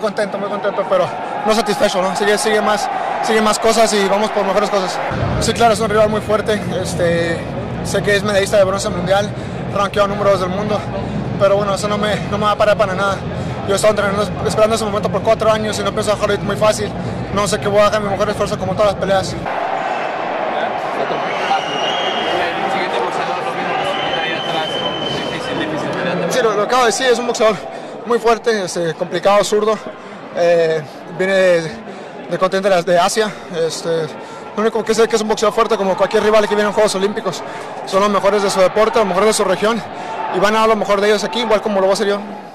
muy contento, pero no satisfecho, ¿no? Sigue más cosas y vamos por mejores cosas. Sí, claro, es un rival muy fuerte, sé que es medallista de bronce mundial, rankeado número 2 del mundo, pero bueno, eso no me va a parar para nada. Yo he estado entrenando, esperando ese momento por 4 años y no pienso dejarlo muy fácil. No sé qué voy a dejar, mi mejor esfuerzo como todas las peleas. Sí, lo acabo de decir, es un boxeador muy fuerte, complicado, zurdo, viene de continente de Asia, lo único que sé es que es un boxeador fuerte como cualquier rival que viene en Juegos Olímpicos, son los mejores de su deporte, los mejores de su región y van a dar lo mejor de ellos aquí, igual como lo voy a hacer yo.